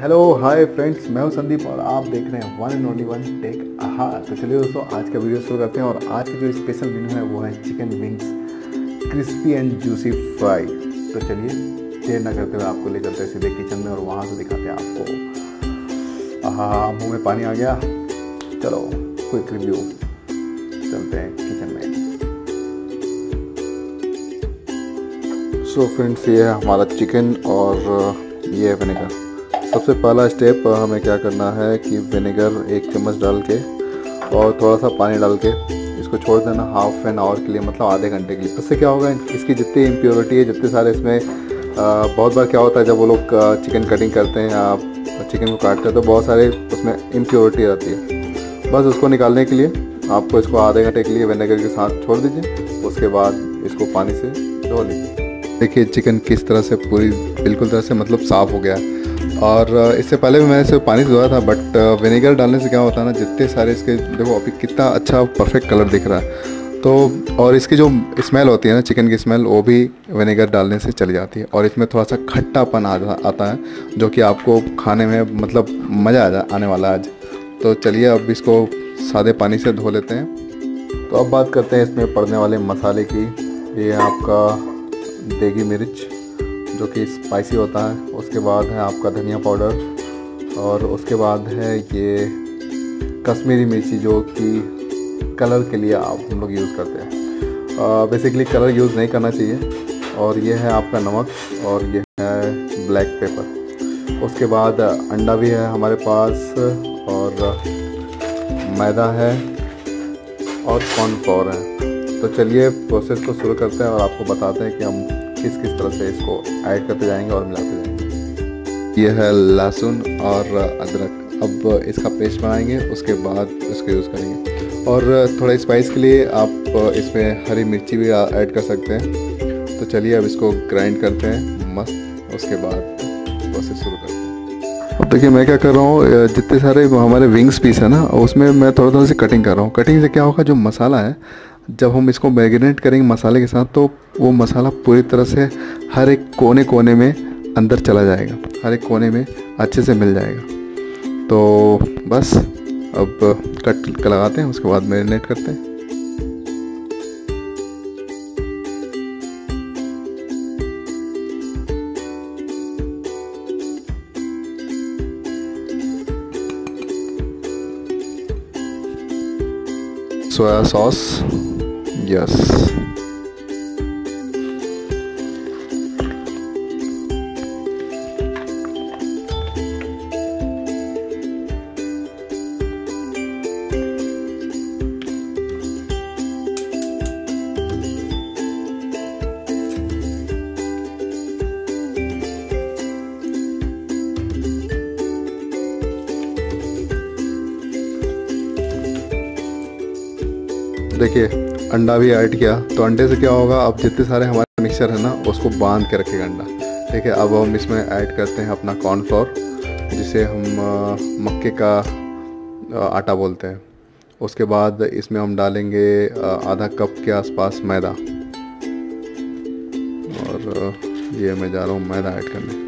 Hello hi friends, मैं हूं संदीप और आप देख रहे हैं one and only one take आहा। तो चलिए दोस्तों, आज का वीडियो शुरू करते हैं और आज की जो स्पेशल मेन्यू है वो है chicken wings crispy and juicy fry. तो चलिए देर ना करते हुए आपको ले चलते हैं सीधे किचन में और वहां से दिखाते हैं आपको। आहा, मुँह में पानी आ गया। चलो क्विक रिव्यू, चलते हैं किचन में। सो फ्रेंड्स, ये है हमारा चिकन और ये है विनेगर। सबसे पहला स्टेप हमें क्या करना है कि विनेगर 1 चम्मच डाल के और थोड़ा सा पानी डाल के इसको छोड़ देना हाफ एन आवर के लिए, मतलब आधे घंटे के लिए। इससे क्या होगा, इसकी जितनी इम्प्योरिटी है, जितने सारे इसमें बहुत बार क्या होता है जब वो लोग चिकन कटिंग करते हैं, आप चिकन को काटते हैं तो बहुत सारे उसमें इम्प्योरिटी रहती है। बस उसको निकालने के लिए आपको इसको आधे घंटे के लिए विनेगर के साथ छोड़ दीजिए, उसके बाद इसको पानी से धो लीजिए। देखिए चिकन किस तरह से पूरी बिल्कुल तरह से मतलब साफ़ हो गया है। और इससे पहले भी मैंने सिर्फ पानी से धोया था, बट विनेगर डालने से क्या होता है ना, जितने सारे इसके देखो अभी कितना अच्छा परफेक्ट कलर दिख रहा है। तो और इसकी जो स्मेल होती है ना, चिकन की स्मेल, वो भी विनेगर डालने से चली जाती है और इसमें थोड़ा सा खट्टापन आता है जो कि आपको खाने में मतलब मज़ा आने वाला है आज। तो चलिए अब इसको सादे पानी से धो लेते हैं। तो अब बात करते हैं इसमें पड़ने वाले मसाले की। ये आपका देगी मिर्च जो कि स्पाइसी होता है, उसके बाद है आपका धनिया पाउडर और उसके बाद है ये कश्मीरी मिर्ची जो कि कलर के लिए आप हम लोग यूज़ करते हैं। बेसिकली कलर यूज़ नहीं करना चाहिए। और ये है आपका नमक और ये है ब्लैक पेपर। उसके बाद अंडा भी है हमारे पास और मैदा है और कॉर्नफ्लोर है। तो चलिए प्रोसेस को शुरू करते हैं और आपको बताते हैं कि हम किस तरह से इसको ऐड करते जाएंगे और मिलाते जाएंगे। यह है लहसुन और अदरक, अब इसका पेस्ट बनाएंगे उसके बाद इसको यूज़ करेंगे। और थोड़ा स्पाइस के लिए आप इसमें हरी मिर्ची भी ऐड कर सकते हैं। तो चलिए अब इसको ग्राइंड करते हैं मस्त, उसके बाद प्रोसेस शुरू करते हैं। अब देखिए मैं क्या कर रहा हूँ, जितने सारे हमारे विंग्स पीस है ना, उसमें मैं थोड़ा सी कटिंग कर रहा हूँ। कटिंग से क्या होगा, जो मसाला है जब हम इसको मैरिनेट करेंगे मसाले के साथ, तो वो मसाला पूरी तरह से हर एक कोने कोने में अंदर चला जाएगा, हर एक कोने में अच्छे से मिल जाएगा। तो बस अब कट लगाते हैं, उसके बाद मैरिनेट करते हैं। सोया सॉस, यस, देखिए अंडा भी ऐड किया। तो अंडे से क्या होगा, अब जितने सारे हमारे मिक्सचर है ना, उसको बांध के रखेगा अंडा। ठीक है, अब हम इसमें ऐड करते हैं अपना कॉर्नफ्लोर, जिसे हम मक्के का आटा बोलते हैं। उसके बाद इसमें हम डालेंगे आधा कप के आसपास मैदा, और ये मैं जा रहा हूँ मैदा ऐड करने।